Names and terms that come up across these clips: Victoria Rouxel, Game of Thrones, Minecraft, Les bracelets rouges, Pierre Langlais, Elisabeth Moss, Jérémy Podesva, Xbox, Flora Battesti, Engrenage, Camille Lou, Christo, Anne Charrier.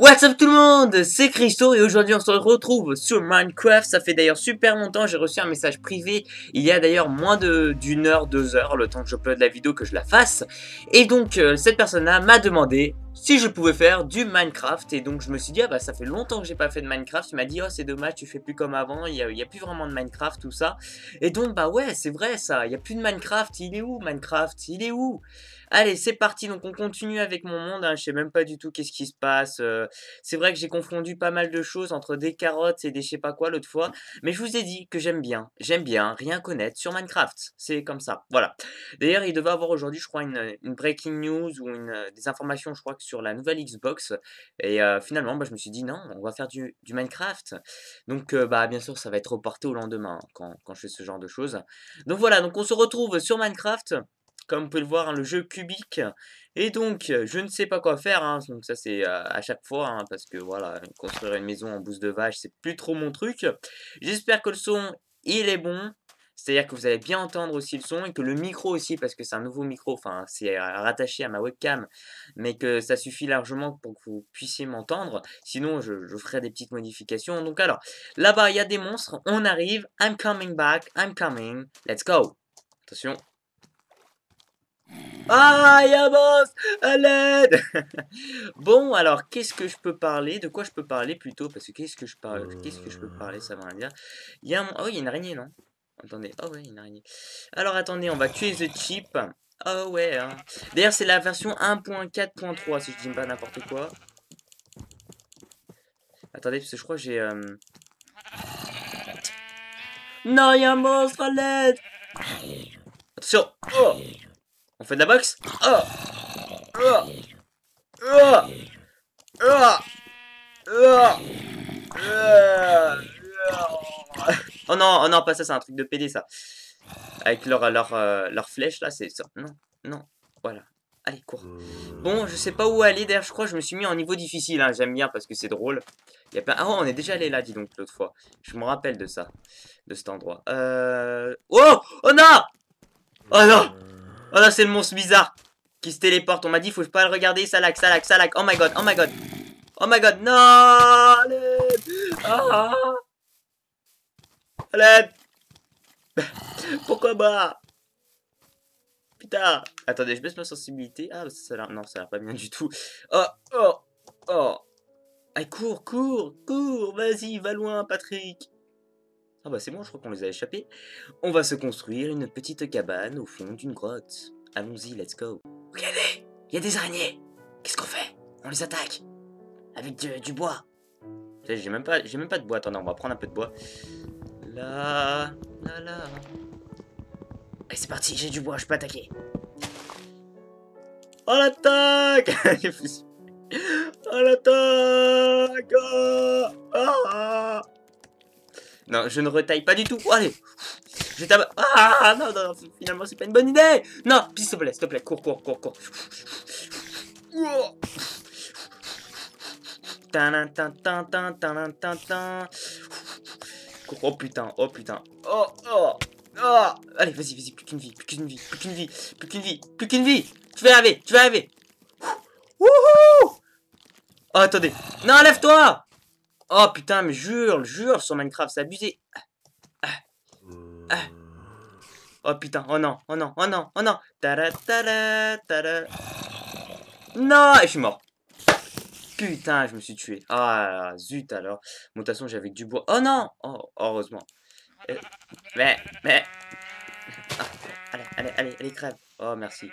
What's up tout le monde, c'est Christo et aujourd'hui on se retrouve sur Minecraft. Ça fait d'ailleurs super longtemps, j'ai reçu un message privé il y a d'ailleurs moins d'une heure, 2 heures, le temps que j'upload la vidéo, que je la fasse. Et donc cette personne-là m'a demandé si je pouvais faire du Minecraft. Et donc je me suis dit, ah bah ça fait longtemps que j'ai pas fait de Minecraft. Il m'a dit, oh c'est dommage, tu fais plus comme avant, il y a plus vraiment de Minecraft, tout ça. Et donc bah ouais, c'est vrai ça, il y a plus de Minecraft. Il est où Minecraft? Il est où? Allez, c'est parti, donc on continue avec mon monde, hein. Je sais même pas du tout qu'est-ce qui se passe. C'est vrai que j'ai confondu pas mal de choses entre des carottes et des je sais pas quoi l'autre fois, mais je vous ai dit que j'aime bien rien connaître sur Minecraft, c'est comme ça, voilà. D'ailleurs il devait avoir aujourd'hui je crois une breaking news ou des informations je crois que sur la nouvelle Xbox, et finalement bah, je me suis dit non, on va faire du Minecraft, donc bah bien sûr ça va être reporté au lendemain, hein, quand je fais ce genre de choses. Donc voilà, donc on se retrouve sur Minecraft. Comme vous pouvez le voir, hein, le jeu cubique. Et donc, je ne sais pas quoi faire. Hein. Donc ça, c'est à chaque fois. Hein, parce que voilà, construire une maison en bouse de vache, c'est plus trop mon truc. J'espère que le son, il est bon. C'est-à-dire que vous allez bien entendre aussi le son. Et que le micro aussi, parce que c'est un nouveau micro. Enfin, c'est rattaché à ma webcam. Mais que ça suffit largement pour que vous puissiez m'entendre. Sinon, je ferai des petites modifications. Donc alors, là-bas, il y a des monstres. On arrive. I'm coming back. I'm coming. Let's go. Attention. Ah, il y a un boss! À l'aide! Bon, alors, qu'est-ce que je peux parler? De quoi je peux parler plutôt? Parce que qu'est-ce que je peux parler? Ça veut rien dire. Il y a un... Oh, il y a une araignée, non? Attendez. Oh, ouais, il y a une araignée. Alors, attendez, on va tuer The Chip. Oh, ouais. Hein. D'ailleurs, c'est la version 1.4.3, si je dis pas n'importe quoi. Attendez, parce que je crois que j'ai... Non, il y a un monstre! À l'aide! Attention! Oh! On fait de la boxe. Oh, oh, oh, oh, oh, oh non, pas ça, c'est un truc de PD ça. Avec leur flèche là, c'est ça. Non, non, voilà. Allez, cours. Bon, je sais pas où aller d'ailleurs, je crois que je me suis mis en niveau difficile. Hein. J'aime bien parce que c'est drôle. Il y a plein... Ah, on est déjà allé là, dis donc, l'autre fois. Je me rappelle de ça, de cet endroit. Oh, oh non, oh non. Oh là, c'est le monstre bizarre qui se téléporte. On m'a dit, faut pas le regarder. Ça lag, ça lag, ça lag. Oh my god, oh my god. Oh my god, non. Ah. Allez. Pourquoi bah? Putain. Attendez, je baisse ma sensibilité. Ah, ça a l'air... Non, ça a l'air pas bien du tout. Oh, oh, oh. Allez, cours, cours, cours. Vas-y, va loin, Patrick. Ah bah c'est bon, je crois qu'on les a échappés. On va se construire une petite cabane au fond d'une grotte. Allons-y, let's go. Regardez, il y a des araignées. Qu'est-ce qu'on fait? On les attaque. Avec du bois. J'ai même pas de bois. Attendez, on va prendre un peu de bois. Là, là, là. Allez, c'est parti, j'ai du bois, je peux attaquer. On l'attaque. On l'attaque. Oh, ah. Non, je ne retaille pas du tout. Oh, allez, je tabasse. Ah, non, non, non, finalement, c'est pas une bonne idée. Non, s'il te plaît, cours, cours, cours, cours. Oh. Oh putain, oh putain. Oh, oh, oh. Allez, vas-y, vas-y, plus qu'une vie, plus qu'une vie, plus qu'une vie, plus qu'une vie, plus qu'une vie. Tu vas arriver, tu vas arriver. Wouhou. Oh, attendez. Non, lève-toi. Oh putain, mais jure sur Minecraft, c'est abusé. Oh putain, oh non, oh non, oh non, oh non. Tada, tada, tada. Non, et je suis mort. Putain, je me suis tué. Ah zut alors. Bon, de toute façon, j'avais que du bois. Oh non, oh, heureusement. Mais. Ah, allez, allez, allez, allez, crève. Oh merci.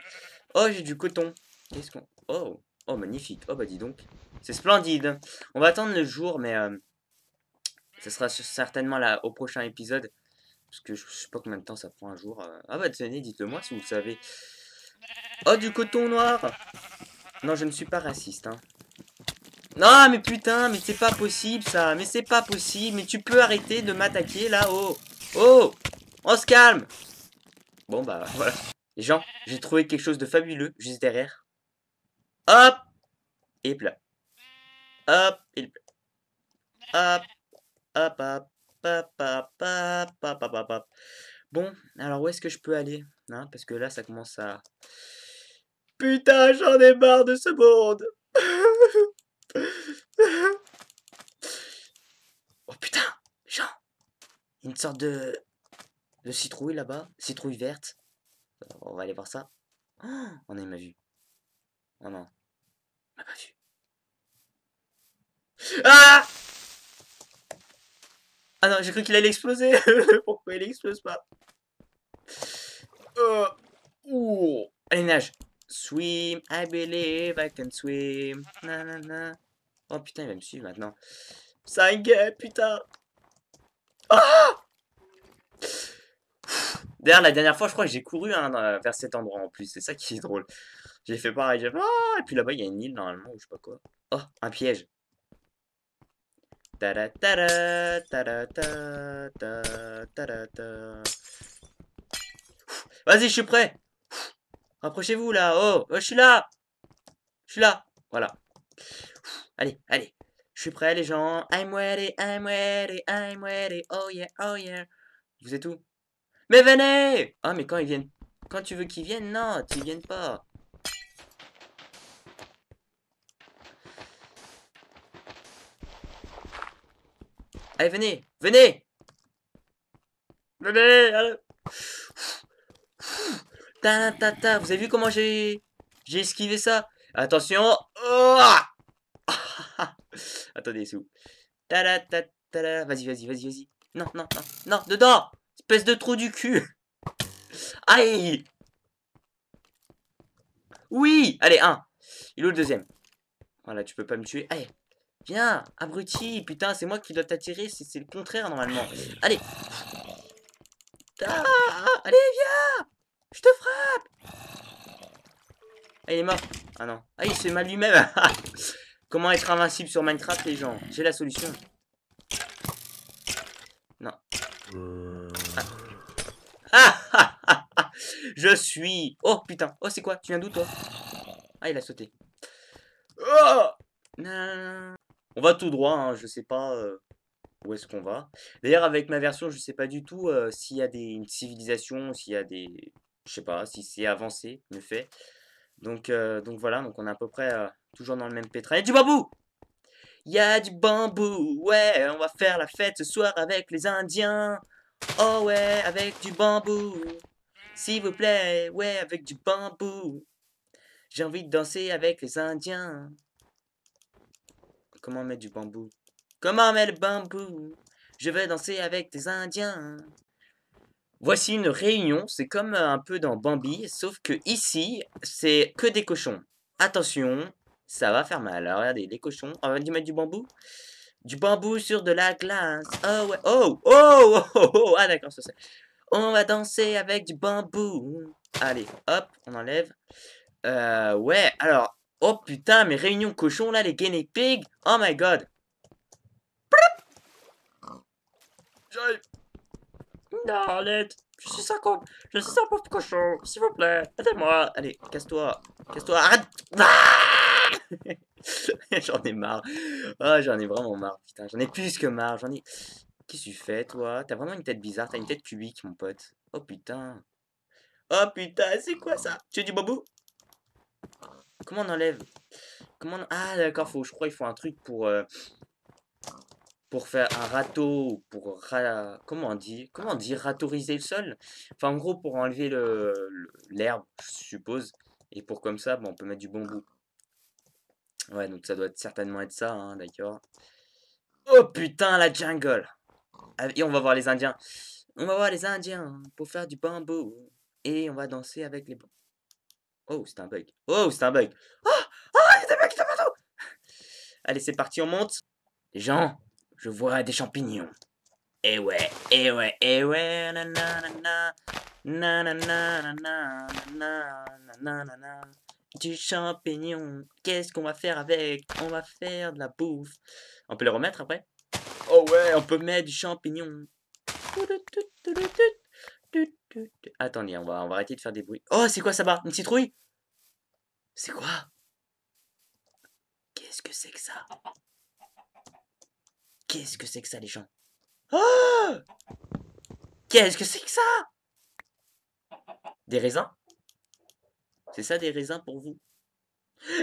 Oh, j'ai du coton. Qu'est-ce qu'on... Oh. Oh, magnifique. Oh, bah dis donc. C'est splendide. On va attendre le jour, mais ça sera certainement là, au prochain épisode. Parce que je sais pas combien de temps ça prend un jour. Ah bah tenez, dites-le moi si vous le savez. Oh, du coton noir. Non, je ne suis pas raciste. Hein. Non, mais putain, mais c'est pas possible ça. Mais c'est pas possible. Mais tu peux arrêter de m'attaquer là. Oh, oh, on se calme. Bon, bah voilà. Les gens, j'ai trouvé quelque chose de fabuleux juste derrière. Hop, il pleut. Hop, il pleut. Hop, hop, hop, hop, hop, hop, hop, hop, hop, hop. Bon, alors où est-ce que je peux aller, hein? Parce que là, ça commence à... Putain, j'en ai marre de ce monde. une sorte de citrouille là-bas, citrouille verte. On va aller voir ça. Oh, on a m'a vu. Oh non, on m'a pas vu. Ah! Ah non, j'ai cru qu'il allait exploser. Pourquoi il explose pas? Ouh. Allez, nage. Swim, I believe I can swim. Nanana. Oh putain, il va me suivre maintenant. 5, putain. Ah! D'ailleurs, la dernière fois, je crois que j'ai couru hein, vers cet endroit en plus. C'est ça qui est drôle. J'ai fait pareil. J'ai fait... Ah, et puis là-bas, il y a une île normalement, ou je sais pas quoi. Oh, un piège. Ta-da, ta-da, ta-da, ta-da, ta-da, ta-da, ta-da. Vas-y, je suis prêt. Rapprochez-vous là. Oh, oh, je suis là. Je suis là. Voilà. Allez, allez. Je suis prêt, les gens. I'm ready, I'm ready, I'm ready. Oh yeah, oh yeah. Vous êtes où? Mais venez! Ah, mais quand ils viennent. Quand tu veux qu'ils viennent, non, qu'ils viennent pas. Allez, venez, venez, venez, allez. Ta ta ta, vous avez vu comment j'ai esquivé ça? Attention. Oh attendez, c'est où? Ta ta ta ta. Vas-y, vas-y, vas-y, vas-y. Non, non, non, non, dedans. Espèce de trou du cul. Aïe. Oui. Allez, un. Il est où le deuxième? Voilà, tu peux pas me tuer. Allez. Viens, abruti, putain, c'est moi qui dois t'attirer, c'est le contraire normalement. Allez, ah, allez, viens, je te frappe. Ah, il est mort. Ah non, ah, il se fait mal lui-même. Comment être invincible sur Minecraft, les gens? J'ai la solution. Non. Ah, ah, ah, ah. Je suis. Oh putain, oh c'est quoi? Tu viens d'où toi? Ah, il a sauté. Oh non. On va tout droit, hein, je sais pas où est-ce qu'on va. D'ailleurs, avec ma version, je sais pas du tout s'il y a une civilisation, s'il y a des... Je sais pas, si c'est avancé, mieux fait. Donc voilà, donc on est à peu près toujours dans le même pétrin. Il y a du bambou! Il y a du bambou, ouais, on va faire la fête ce soir avec les Indiens. Oh ouais, avec du bambou. S'il vous plaît, ouais, avec du bambou. J'ai envie de danser avec les Indiens. Comment mettre du bambou? Comment mettre le bambou? Je vais danser avec des Indiens. Voici une réunion. C'est comme un peu dans Bambi. Sauf que ici, c'est que des cochons. Attention, ça va faire mal. Alors, regardez, les cochons. On va mettre du bambou. Du bambou sur de la glace. Oh, ouais. Oh, oh, oh, oh, oh. Ah, d'accord, ça c'est. On va danser avec du bambou. Allez, hop, on enlève. Ouais, alors... Oh putain, mes réunions cochons là, les guinea pigs. Oh my god. J'arrive. Non, l'aide. Je suis un con. Je suis un pauvre cochon. S'il vous plaît, aidez-moi. Allez, casse-toi. Casse-toi. Arrête. Ah j'en ai marre. Oh, j'en ai vraiment marre. Putain, j'en ai plus que marre. J'en ai. Qu'est-ce que tu fais, toi? T'as vraiment une tête bizarre. T'as une tête cubique, mon pote. Oh putain. Oh putain, c'est quoi ça? Tu es du bambou? Comment on enlève? Comment on... Ah d'accord, faut, je crois qu'il faut un truc pour faire un râteau, pour comment on dit? Comment on dit? Râteauriser le sol? Enfin en gros pour enlever l'herbe, je suppose. Et pour comme ça, bon, on peut mettre du bambou. Ouais, donc ça doit certainement être ça, hein, d'accord. Oh putain, la jungle. Et on va voir les Indiens. On va voir les Indiens pour faire du bambou. Et on va danser avec les bambous. Oh, c'est un bug. Oh, c'est un bug. Oh, oh, il y a des bugs de partout. Allez, c'est parti, on monte. Les gens, je vois des champignons. Eh ouais, eh ouais, eh ouais. Nanana, nanana, nanana, nanana. Du champignon. Qu'est-ce qu'on va faire avec? On va faire de la bouffe. On peut les remettre après? Oh ouais, on peut mettre du champignon. Attendez, on va arrêter de faire des bruits. Oh, c'est quoi ça bas? Une citrouille? C'est quoi? Qu'est-ce que c'est que ça? Qu'est-ce que c'est que ça, les gens? Oh! Qu'est-ce que c'est que ça? Des raisins? C'est ça, des raisins pour vous?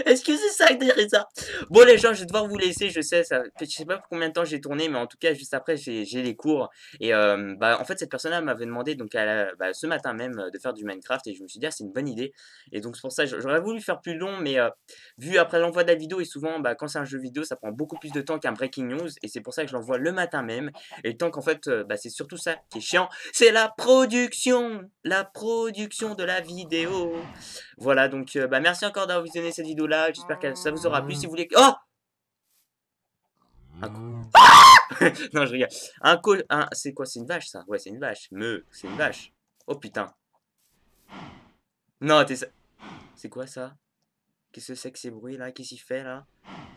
Est-ce que c'est ça des raisins? Bon les gens, je vais devoir vous laisser, je sais, ça, je sais pas pour combien de temps j'ai tourné, mais en tout cas juste après j'ai les cours. Et bah en fait cette personne-là m'avait demandé donc à la, ce matin même de faire du Minecraft et je me suis dit ah, c'est une bonne idée. Et donc c'est pour ça j'aurais voulu faire plus long, mais vu après l'envoi de la vidéo et souvent bah, quand c'est un jeu vidéo ça prend beaucoup plus de temps qu'un breaking news et c'est pour ça que je l'envoie le matin même. Et le temps qu'en fait bah, c'est surtout ça qui est chiant, c'est la production de la vidéo. Voilà donc bah merci encore d'avoir visionné cette vidéo. Là, j'espère que ça vous aura plu. Si vous voulez, oh, un coup... ah non, je rigole. Un coup, un... c'est quoi? C'est une vache, ça? Ouais, c'est une vache. Me, c'est une vache. Oh putain. Non, t'es ça. C'est quoi ça? Qu'est-ce que c'est que ces bruits là? Qu'est-ce qu'il fait là?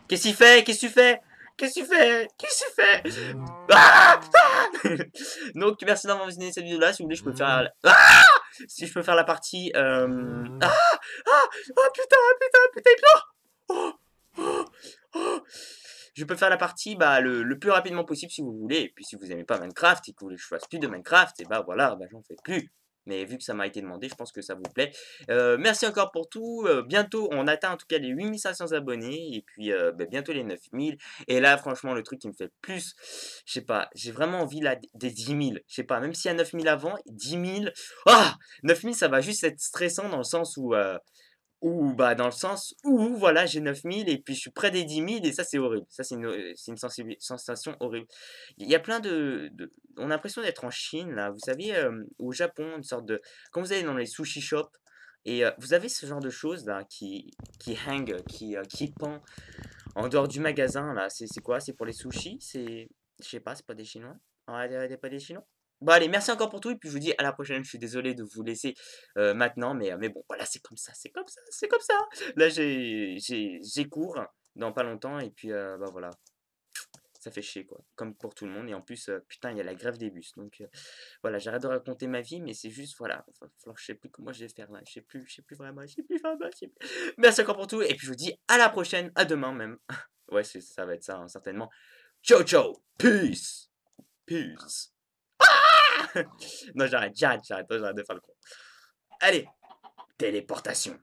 Qu'est-ce qu'il fait? Qu'est-ce qu'il fait? Qu'est-ce qu'il fait? Qu'est-ce qu'il fait? Ah donc, merci d'avoir visionné cette vidéo là. Si vous voulez, je peux faire. Ah si je peux faire la partie. Ah ah oh, putain, putain, putain, oh, oh, oh. Je peux faire la partie bah, le plus rapidement possible si vous voulez. Et puis si vous aimez pas Minecraft et que vous voulez que je fasse plus de Minecraft, et bah voilà, bah, j'en fais plus. Mais vu que ça m'a été demandé, je pense que ça vous plaît. Merci encore pour tout. Bientôt, on atteint en tout cas les 8500 abonnés. Et puis, bah, bientôt les 9000. Et là, franchement, le truc qui me fait le plus, je sais pas, j'ai vraiment envie là des 10 000. Je sais pas, même s'il y a 9000 avant, 10 000. Ah, 9000, ça va juste être stressant dans le sens où... bah dans le sens où voilà j'ai 9000 et puis je suis près des 10 000 et ça c'est horrible, ça c'est une sensation horrible. Il y a plein de on a l'impression d'être en Chine là, vous savez au Japon, une sorte de, quand vous allez dans les sushi shops et vous avez ce genre de choses là qui hang, qui pend en dehors du magasin là, c'est quoi, c'est pour les sushis, c'est, je sais pas, c'est pas des Chinois, ouais, c'est pas des Chinois. Bon allez, merci encore pour tout et puis je vous dis à la prochaine. Je suis désolé de vous laisser maintenant, mais bon voilà, c'est comme ça, c'est comme ça, c'est comme ça. Là j'ai cours dans pas longtemps et puis bah voilà, ça fait chier quoi, comme pour tout le monde. Et en plus putain il y a la grève des bus, donc voilà, j'arrête de raconter ma vie, mais c'est juste voilà, je sais plus comment je vais faire là, je sais plus vraiment, je sais plus. Merci encore pour tout et puis je vous dis à la prochaine, à demain même. Ouais ça va être ça hein, certainement. Ciao ciao, peace, peace. Non, j'arrête de faire le con. Allez, téléportation.